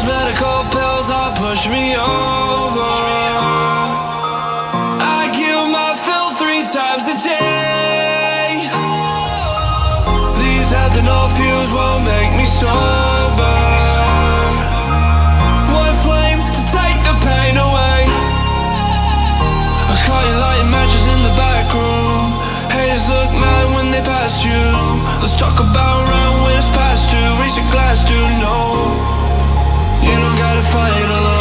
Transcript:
those medical pills all push me over. I give my fill 3 times a day. These ethanol fumes won't make me sober. One flame to take the pain away. I caught you lighting matches in the back room. Haters look mad when they pass you. Let's talk about right when it's past due. Raise a glass to know you don't gotta fight alone.